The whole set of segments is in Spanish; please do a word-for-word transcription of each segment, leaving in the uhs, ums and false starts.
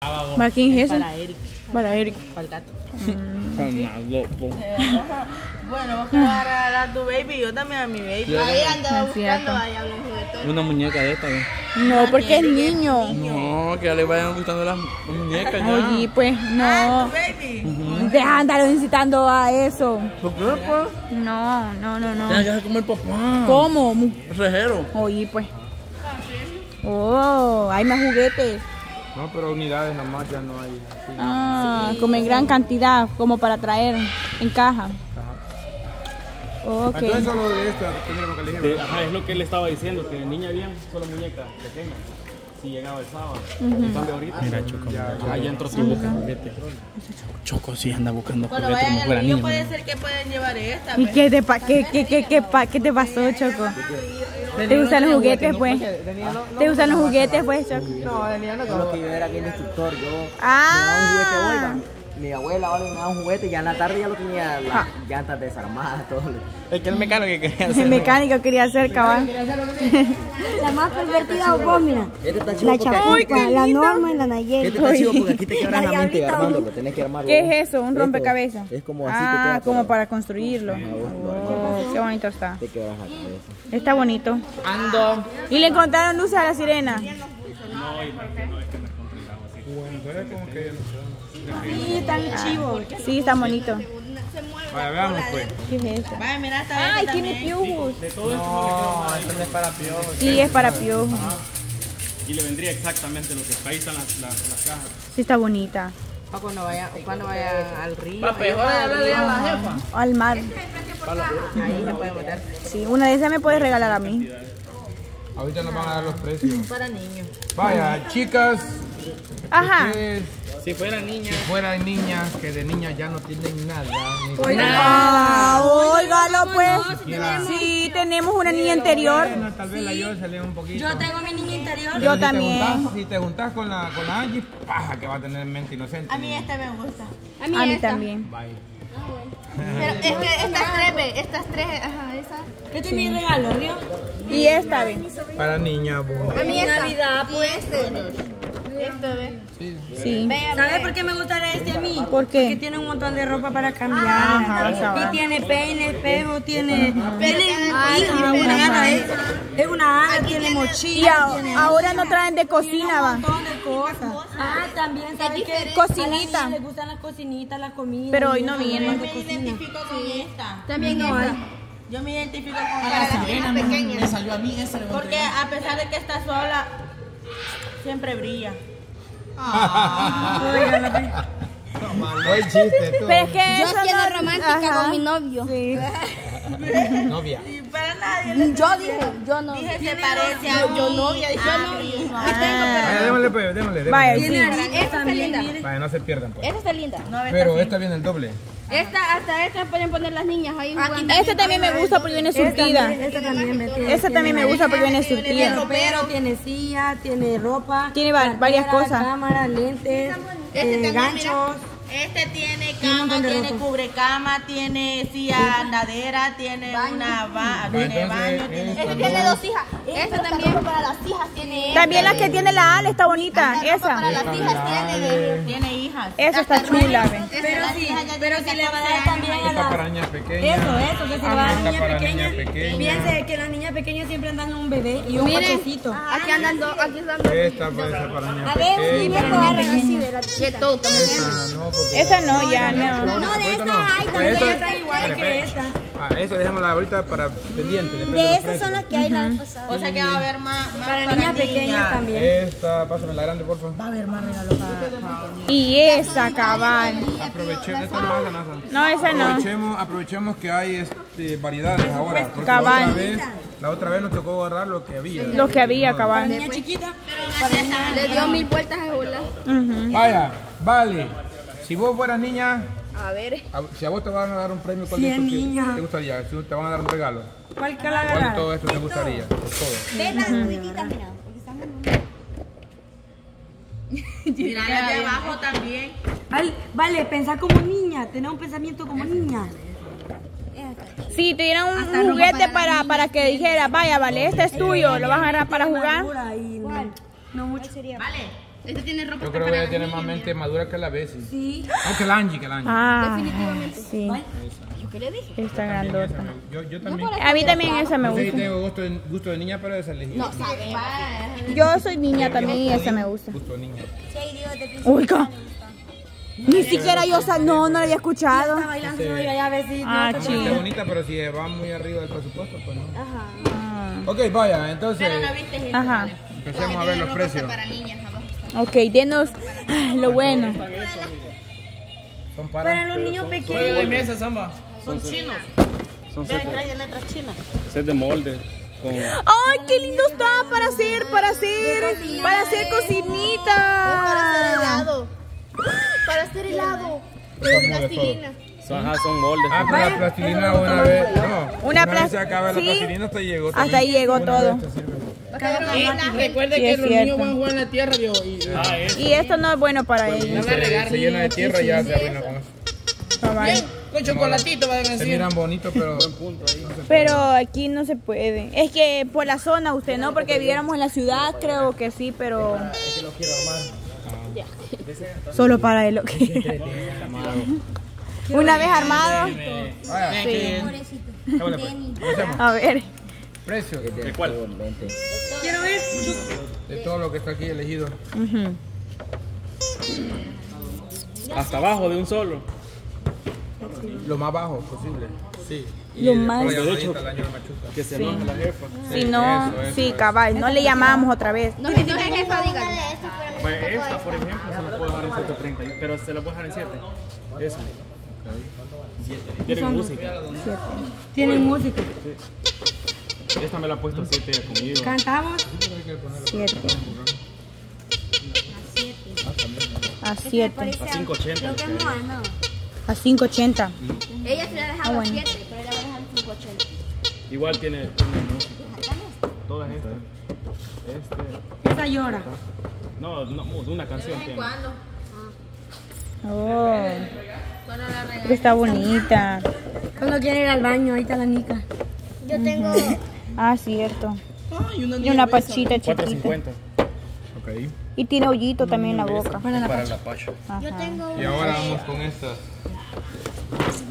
¿Para quién es ese? Para Eric. Para Eric. Para el gato. Bueno, vos que vas a regalar a tu baby, yo también a mi baby. Ahí andaba buscando allá los juguetes. Una muñeca de esta, ¿no? No, porque es niño. No, que ya le vayan gustando las muñecas. Oye, pues no. Deja andar incitando a eso. ¿Por qué, pues? No, no, no, no. Ya, ya se come el papá. ¿Cómo? Rejero. Oye, pues. Oh, hay más juguetes. No, pero unidades nomás ya no hay. Sí. Ah, sí, como en gran cantidad, como para traer en caja. Ajá. Ok. Entonces solo de esta, lo que le dije. Ajá, es lo que él estaba diciendo, que niña bien, solo muñeca pequeña. Si llegaba el sábado. Uh-huh. En cambio ahorita. Mira, Choco. Ya, ya, ya entró sin buscar juguete. Choco sí anda buscando juguete como fuera niña. Puede ser que pueden llevar esta. ¿Y qué te, pa qué, qué, qué, qué, pa qué te pasó, Choco? ¿Te gustan los juguetes, pues? ¿Te gustan los juguetes, pues, Choco? No, Daniel no. Lo que yo era bien instructor, yo me daba un juguete, mi abuela ahora me daba un juguete, ya en la tarde ya lo tenía las llantas desarmadas, todo. Es que el mecánico que quería hacer. El mecánico quería hacer, cabal. La más pervertida vos, mira. La Chapuca, la Norma y la Nayeli. Este está chido porque aquí te quebras la mente armando, lo tenés que armar. ¿Qué es eso? ¿Un rompecabezas? Es como así. Ah, como para construirlo. Qué bonito está. Está bonito. Ando. ¿Y le encontraron luces a la sirena? No, no es que me compré la voz. Bueno, es como que sí, tan chivo. Sí, está bonito. Vaya, veamos pues. ¿Qué es eso? Vaya, mira, está. Ay, tiene piojos. De todo no, esto no es para piojos. Sí, es para piojos. Y le vendría exactamente lo que está ahí, están las, las, las cajas. Sí, está bonita. O cuando vaya, o cuando vaya al río. Para peor, a la jefa. Al mar. Ahí se puede botar. Sí, una de esas me puedes regalar a mí. Ahorita nos van a dar los precios. Para niños. Vaya, chicas. Ajá. Ustedes, si fueran niñas. Si fueran niñas, que de niñas ya no tienen nada. Oiga, nada. Óigalo pues. Si sí, tenemos una niña interior. Bueno, tal vez sí. La yo se lee un poquito. Yo tengo mi niña interior. Pero yo si también. Te juntás, si te juntas con la, con la Angie, paja que va a tener mente inocente. A mí esta me gusta. A mí, a mí esta también. Bye. Pero es que estas tres, estas tres, ajá, esas. Este es mi regalo, ¿no? Y esta vez. Para niña, pues. A mí es Navidad, pues. Esto, ¿ves? Sí. Sí. ¿Sabes por qué me gusta este a mí? ¿Por qué? Porque tiene un montón de ropa para cambiar. Ah, y tiene peine, espejo, tiene... Peine, hija, una gana, es, es una gana, tiene mochila. Y tiene ahora no traen de cocina, va. Un montón de cosas. Ah, también, ¿sabes qué? Cocinita. A mí les gustan las cocinitas, las comidas. Pero hoy no vienen. Yo me identifico con esta. También no hay. Yo me identifico con la sirena pequeña. Me salió a mí esa. Porque a pesar de que está sola, siempre brilla. Ah, pero es que yo siendo no... romántica. Ajá. Con mi novio. Sí. Novia. Sí, para nadie. Yo dije, yo no. Dije se parece a yo novia. Dije novia. Vaya, démosle pues, démosle. Vaya, esta está linda. Vaya, no se pierdan pues. Esta está linda. Pero esta viene el doble. Esta, hasta esta pueden poner las niñas ahí. Esta también me gusta porque viene surtida. Esta también me tiene. Esta también me gusta porque viene surtida. Tiene ropero, tiene silla, tiene ropa. Tiene varias cosas. Cámara, lentes, ganchos. Este tiene cama, tiene cubrecama, tiene silla andadera, tiene una ba tiene baño, tiene... Este tiene dos hijas. Esta también para las hijas tiene... También la que tiene la Ale está bonita, esa. Para las hijas tiene... Tiene hijas. Esa está chula, ve. Pero sí, pero si le va a dar también a la... para niñas pequeñas. Eso, eso, que se va a dar a niñas pequeñas. Piense que las niñas pequeñas siempre andan un bebé y un pachecito. Aquí andan dos, aquí andan dos. Esta puede ser para niñas pequeñas. A ver, sí, me corren así de la chica. Esa no, ya no. No, de esta hay también, esta es igual que esta. Ah, esa dejémosla ahorita para pendiente. De esas son las que hay la pasada. O sea que va a haber más para niñas pequeñas también. Esta, pásame la grande, por favor. Va a haber más regalos para... Y esa, cabal. Aprovechemos, esta no es la NASA. No, esa no. Aprovechemos que hay este, variedades ahora. Cabal. La otra vez nos tocó borrar lo que había. Lo que había, cabal. Niña chiquita, le dio mil vueltas a volar. Vaya, vale. Si vos fueras niña, a ver. A, si a vos te van a dar un premio, ¿cuál de estos te gustaría? Si te van a dar un regalo, ¿cuál que la ganar? ¿Cuál de todo esto te gustaría? Ve las cuititas, mira, porque están muy... Mira, las de abajo también. Vale, vale, pensar como niña, tener un pensamiento como niña. Si sí, te dieran un hasta juguete para, para que dijeras, vaya, vale, este es tuyo, lo vas a agarrar para jugar. No mucho. Vale. Este tiene ropa. Yo creo que ella tiene más mente madura que la Bessy. Sí. No, que la Angie, que la Angie. Ah, definitivamente. Sí. ¿Yo qué le dije? Está grandota. Yo, yo también. A mí también esa me gusta. Yo tengo gusto de, gusto de niña, pero esa le dije. No, sabe. Yo soy niña también y esa me gusta. Gusto niña. Uy, ¿cómo? Ni siquiera yo, no, no la había escuchado. Está bailando, no, yo ya ves si... Ah, chido. Está bonita, pero si va muy arriba del presupuesto, pues no. Ajá. Ok, vaya, entonces... Pero no viste gente. Ajá. Empecemos a ver los precios. Ok, denos lo bueno. Para los niños pequeños. Juegos de mesa, Samba. Son chinos. Son chinas. Set de molde. ¡Ay, qué lindo está para hacer, para hacer, para hacer cocinita! Para hacer helado. Para hacer helado. De plastilina. Ajá, son moldes. Ah, pero la plastilina una vez. No, una vez se acaba la plastilina hasta llegó todo. Hasta ahí llegó todo. Y recuerde que los niños van a jugar en la tierra y esto no es bueno para ellos. Se llena de tierra y ya se arruina con eso. Bien, con chocolatito van a decir. Se miran bonitos, pero pero aquí no se puede. Es que por la zona usted no, porque viviéramos en la ciudad, creo que sí, pero es que lo quiero más. Solo para él lo que una vez armado. A ver. Precio que tiene. ¿De cuál? Quiero ver. De todo lo que está aquí elegido. Uh-huh. Hasta abajo de un solo. Sí. Lo más bajo posible. Sí. Y lo más bajo. Que se enoje la jefa. Si no, eso, eso, sí, eso, cabal. Eso. No le llamamos otra vez. No, que si no es jefa, dígale. Pues esta, por ejemplo, se la puedo dejar en setecientos treinta, pero se la puedo dejar en siete. Eso. Tienen música. Tienen música. Esta me la ha puesto siete conmigo. ¿Cantamos? siete. A siete. A cinco ochenta. A cinco ochenta. Ella se la ha dejado a siete, pero ella va a dejar cinco ochenta. Igual tiene todas estas. Esta llora. No, una canción. ¿Cuándo? Oh. Está bonita. Cuando quiere ir al baño, ahí está la nica. Yo tengo... Ah, cierto. Ah, y una, y una pachita chiquita. cuatro cincuenta. Okay. Y tiene hoyito también en la boca. Para la, para pacha. la pacha. Yo tengo... Y ahora vamos con estas.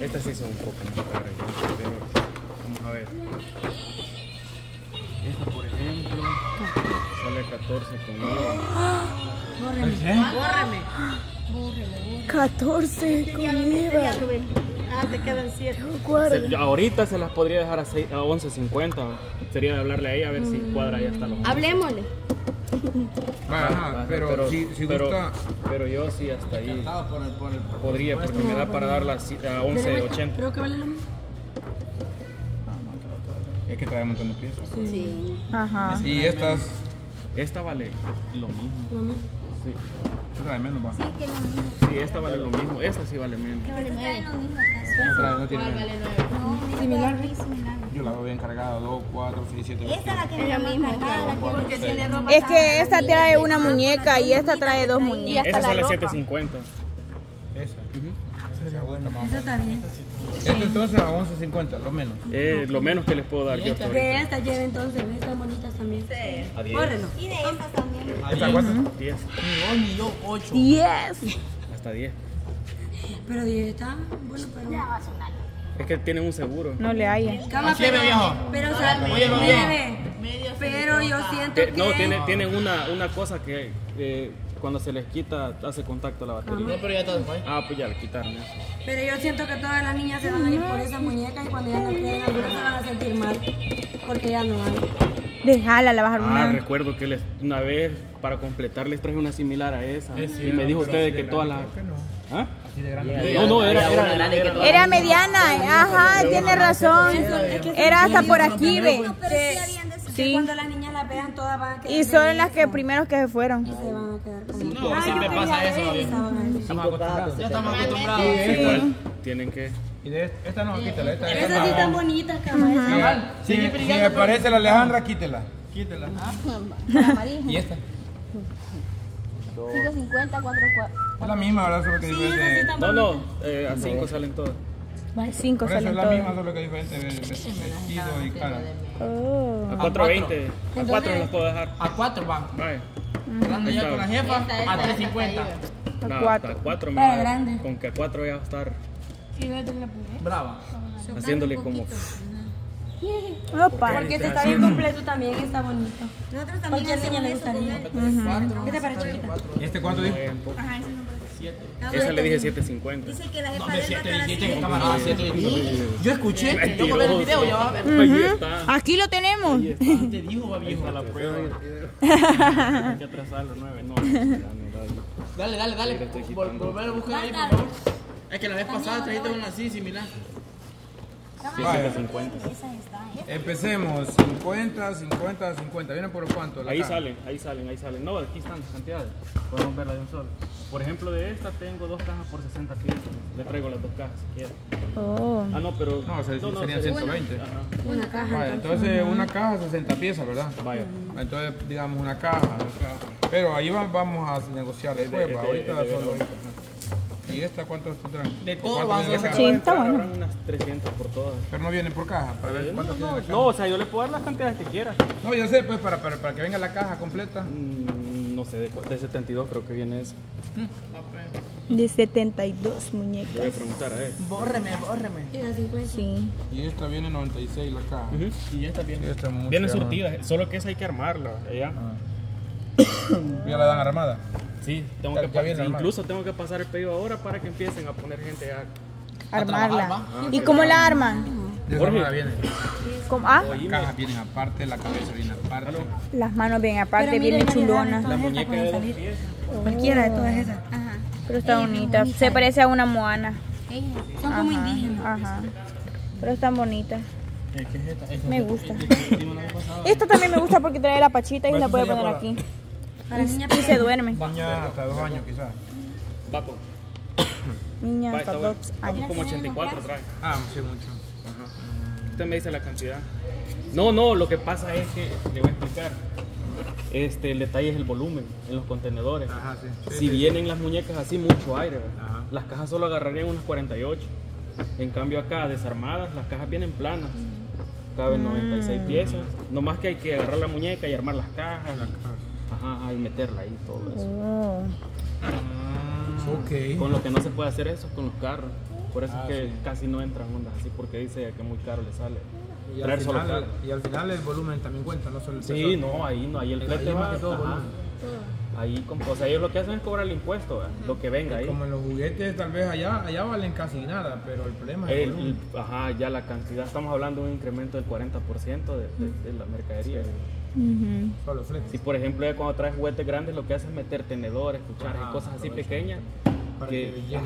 Estas sí son un poco más caras. Vamos a ver. Esta, por ejemplo, sale catorce con IVA. Bórreme. Bórreme. catorce con IVA. Ah, te quedan siete. Se, ahorita se las podría dejar a, seis, a once cincuenta. Sería de hablarle a ella a ver mm. si cuadra ahí hasta los once. Hablemosle. Ajá, Ajá, pero, pero si, si pero, gusta. Pero yo sí hasta ahí por el, por el, por podría, porque no, me da para darla a once ochenta. Creo que vale la misma. Es que trae un montón de piezas. Sí. sí. Ajá. Y estas. Esta vale lo mismo. Lo mismo. Sí. Esta trae menos, va. Sí, que lo mismo. Sí, esta vale lo mismo. Esta sí vale menos. Vale menos. No, no tiene vale, no, similar. Yo la veo bien cargada, dos, cuatro, seis, siete. Esta la tiene la misma. Es que esta trae una muñeca y esta trae dos muñecas. Esta sale siete cincuenta. Esa. Esa está bien. Esto entonces a once cincuenta, lo menos. Eh, lo menos que les puedo dar yo. De esta lleve entonces, estas bonitas también. A diez. Y de estas también. ¿Esta cuánto? diez. Ni yo, ocho. diez. Hasta diez. Pero diez está bueno, pero... Ya va a sonar. Es que tienen un seguro. No le hayan. Pero, pero, o sea, medio, pero yo siento que... No, tiene, tiene una, una cosa que eh, cuando se les quita hace contacto a la batería. No, pero ya está después. Ah, pues ya le quitaron eso. Pero yo siento que todas las niñas se van a ir por esas muñecas y cuando ya no tienen algunas se van a sentir mal. Porque ya no hay. Déjala, la vas a arruinar. Ah, recuerdo que les, una vez para completar les traje una similar a esa. Sí, sí, y me dijo usted que todas las... ¿Ah? No, no, era, era, era, era, era mediana, ajá, tiene razón. Era hasta por aquí, ve. Sí. Cuando las niñas las vean todas van a quedar. Y son las que primeros que se fueron. Y se van a quedar con... No, siempre pasa eso. Estamos acostumbrados. Ya estamos acostumbrados. Tienen que... Y de esta, esta no, quítela. Esta, esta, esta sí tan bonita, cabal. Si me parece la Alejandra, quítela. Quítela. Y esta. cinco cincuenta, cuatro cuarenta. Es la misma, ¿verdad? Solo que sí, diferente. Sí, no, no, eh, a cinco salen todas. cinco salen todas. Es la misma, solo que diferente. Vestido y cara. Oh. A cuatro veinte. A cuatro las puedo dejar. A cuatro van. Vale. Hablando ya con la jefa, esta, esta, a tres cincuenta. A cuatro. A cuatro, con que a cuatro ya va a estar. Sí, la brava. Soplar haciéndole como. Opa. Porque este está bien completo también, está bonito. Nosotros también hacemos eso con él. Uh-huh. ¿Qué te parece, chiquita? ¿Y este cuánto dijo? Ajá, ese no parece. siete. Esa le dije siete cincuenta. Dice que la jefa de siete diecisiete. Yo escuché, yo colé el video, ya vas a ver. Ahí está. Aquí lo tenemos. Te dijo, va viejo a la prueba. Hay que atrasarlo, nueve, no. Dale, dale, dale. Volver a buscar ahí, por favor. Es que la vez pasada trajiste una así, similar. cincuenta. Empecemos, cincuenta, cincuenta, cincuenta. ¿Vienen por cuánto? Ahí salen, ahí salen, ahí salen. No, aquí están las cantidades. Podemos verla de un solo. Por ejemplo, de esta tengo dos cajas por sesenta piezas. Le traigo las dos cajas si quieres. Oh. Ah, no, pero. No, se, no, no serían ciento veinte. Una, una caja. Vaya, entonces, una caja, sesenta piezas, ¿verdad? Vaya. Entonces, digamos, una caja. Pero ahí vamos a negociar después. Este, ahorita este, solo. Este, ¿Y esta cuántos tendrán? De todo van a ser unas trescientas por todas. Pero no vienen por caja, para ver cuántas no, tienen. No, o sea, yo les puedo dar las cantidades que quieras. No, yo sé, pues, para, para, para que venga la caja completa. Mm, no sé, de, de setenta y dos creo que viene eso. De setenta y dos muñecas. Voy a preguntar a él. Bórreme, bórreme. Sí. Y esta viene noventa y seis la caja. Uh -huh. Y esta viene. Y esta viene surtida, solo que esa hay que armarla. Ella. Ah. ¿Ya la dan armada? Sí, tengo que pasar, incluso tengo que pasar el pedido ahora para que empiecen a poner gente a... Armarla. A ah, ¿y cómo la arman? ¿De esa manera viene? ¿Cómo? ¿Ah? Las cajas vienen aparte, la cabeza viene aparte. Las manos vienen aparte, vienen chulonas. La muñeca de las piezas. Oh. Cualquiera de todas esas. Ajá. Pero está ella bonita, es se parece a una moana. Ella. Son como ajá, indígenas. Ajá. Pero están bonitas. ¿Qué es esta? Esta me gusta. Esta también me gusta porque trae la pachita y la puede poner aquí. Para niña y se duerme. Niña hasta dos años quizás. Papo. Niña hasta dos años. Como ochenta y cuatro trae. Ah, sí, mucho. Ajá. Usted me dice la cantidad. No, no, lo que pasa es que le voy a explicar. Este, el detalle es el volumen en los contenedores. Ajá, sí. sí si sí, vienen sí. las muñecas así, mucho aire. Ajá. Las cajas solo agarrarían unas cuarenta y ocho. En cambio acá, desarmadas, las cajas vienen planas. Caben noventa y seis piezas. Nomás que hay que agarrar la muñeca y armar las cajas. Las cajas. Ajá, y meterla ahí, todo eso. Oh. Ah, okay. Con lo que no se puede hacer eso, con los carros. Por eso ah, es que sí. casi no entran ondas así, porque dice que muy caro le sale. Y al, final, y al final el volumen también cuenta, no solo el peso. Sí, no, ahí no, ahí el flete es más que todo volumen. Ahí, o sea, ellos lo que hacen es cobrar el impuesto, ¿verdad? Lo que venga ahí. Como en los juguetes, tal vez allá, allá valen casi nada, pero el problema es el, el volumen. El, ajá, ya la cantidad, estamos hablando de un incremento del cuarenta por ciento de, de, de la mercadería. Sí. Uh-huh. Si por ejemplo cuando traes juguetes grandes lo que hace es meter tenedores, cucharas y cosas así pequeñas. Que,